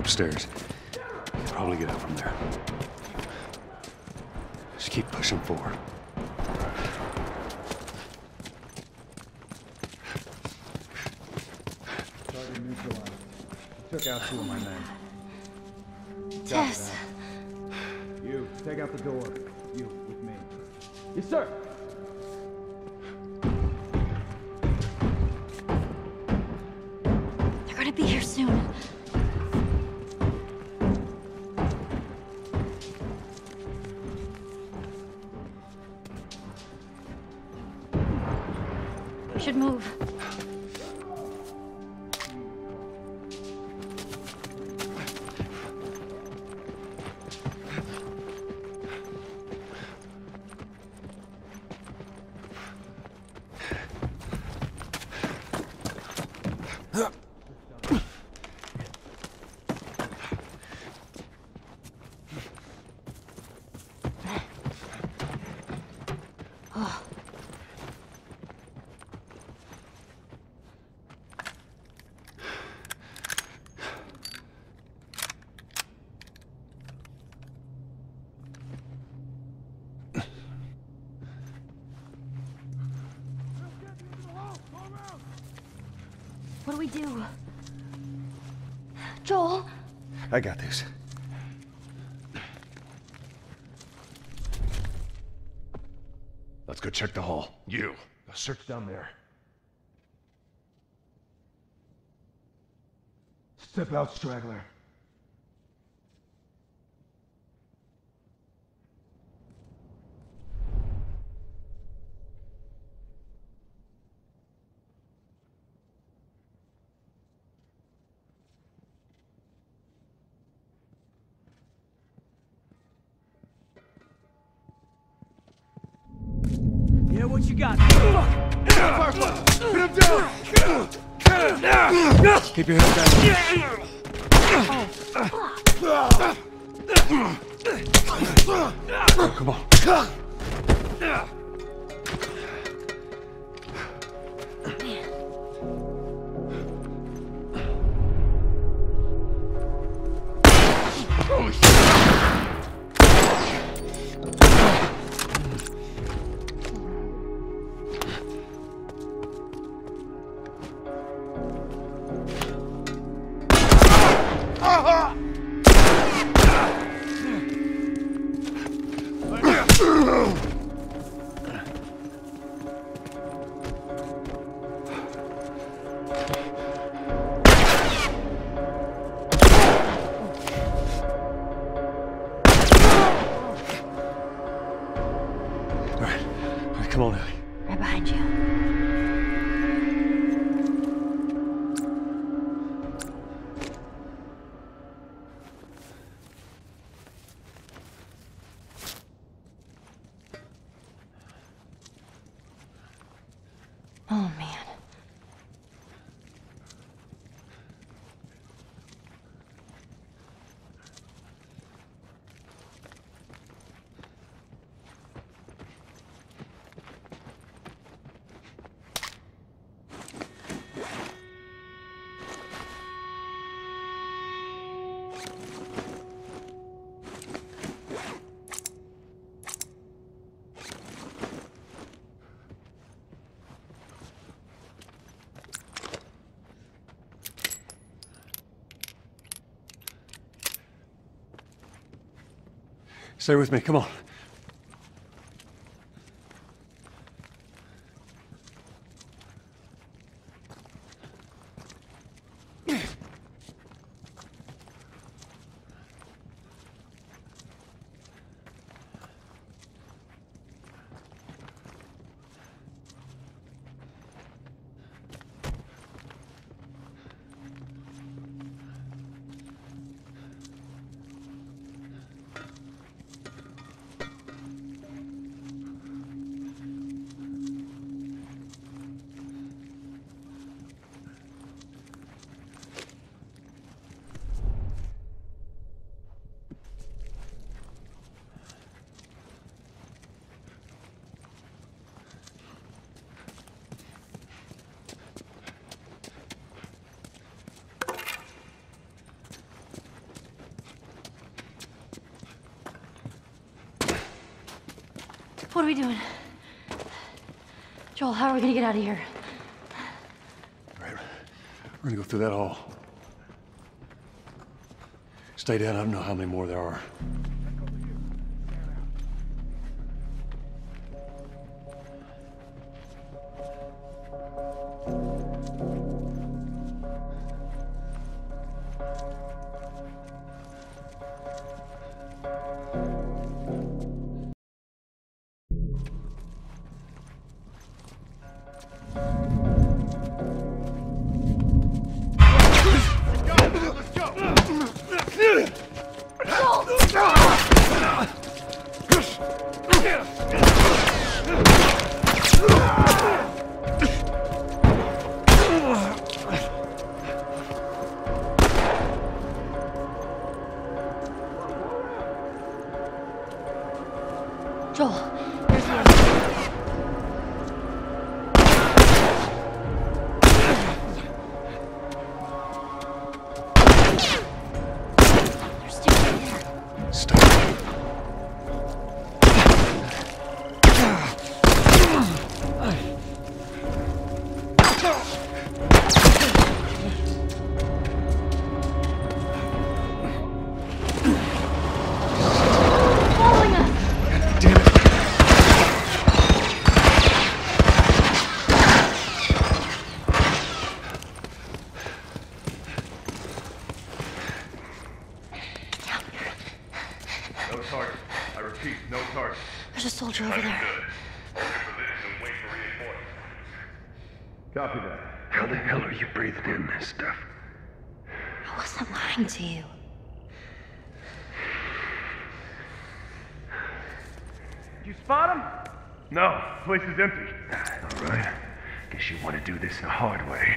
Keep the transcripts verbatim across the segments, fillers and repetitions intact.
upstairs. I'll probably get out from there. Just keep pushing forward. Took out two of my men. Tess. You, take out the door. You, with me. Yes, sir! They're gonna be here soon. We should move. What do we do? Joel? I got this. Let's go check the hall. You, go search down there. Step out, straggler. Yeah, what you got? Put him down! Keep your head down. Oh, come on. Holy shit! Come on, Ellie. Right behind you. Oh, man. Stay with me, come on. What are we doing? Joel, how are we gonna get out of here? All right, we're gonna go through that hall. Stay down, I don't know how many more there are. Place is empty. All right. Guess you want to do this the hard way.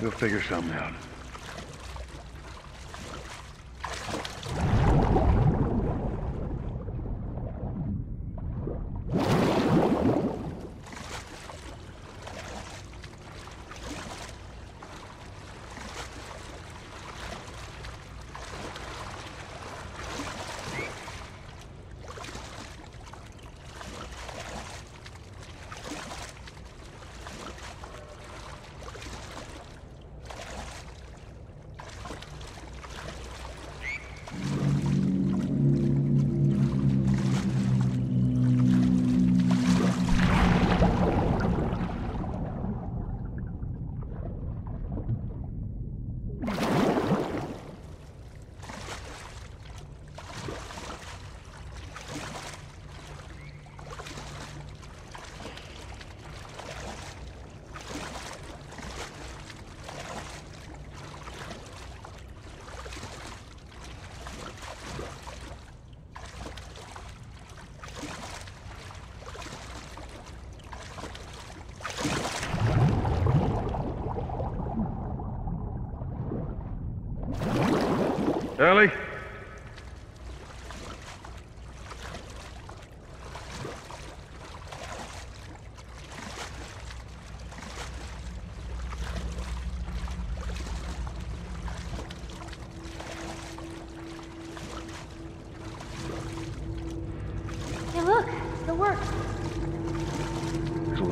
We'll figure something out.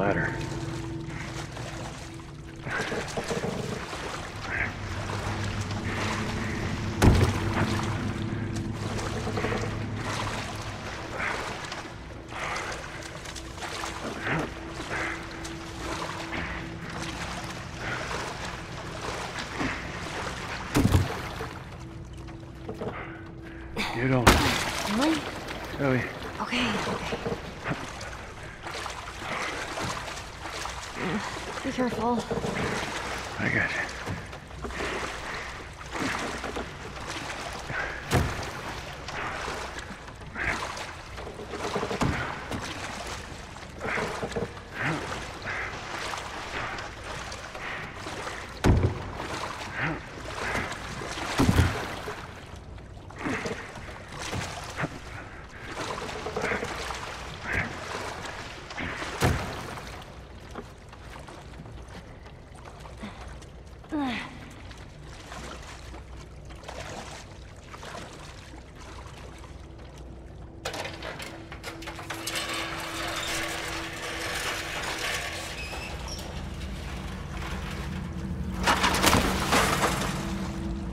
ladder. Get on. Ellie? Ellie. Okay, okay. Be careful. I got you.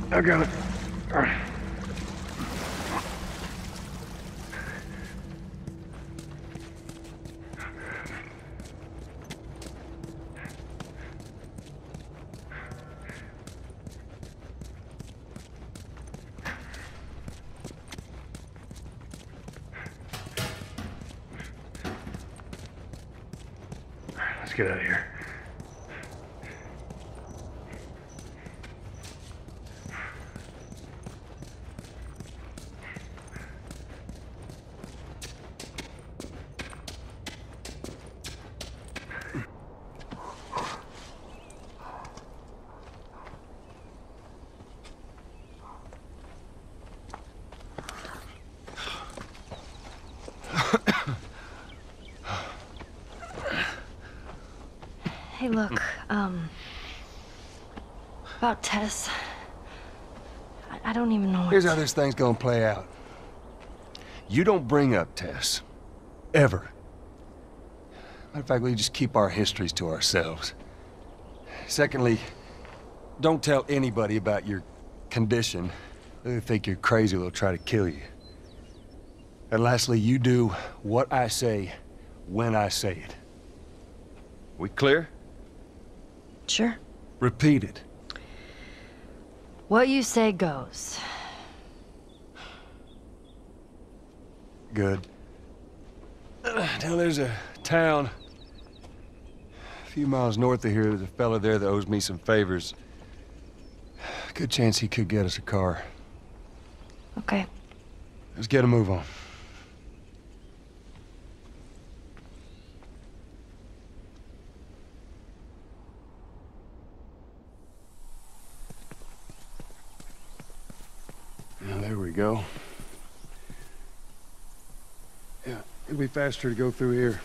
I got it. All right. All right, let's get out of here. Hey, look, um, about Tess, I, I don't even know what... Here's how this thing's gonna play out. You don't bring up Tess, ever. Matter of fact, we just keep our histories to ourselves. Secondly, don't tell anybody about your condition. They think you're crazy, they'll try to kill you. And lastly, you do what I say, when I say it. We clear? Sure. Repeat it. What you say goes. Good. Now there's a town a few miles north of here. There's a fella there that owes me some favors. Good chance he could get us a car. Okay. Let's get a move on. Go. Yeah, it'd be faster to go through here.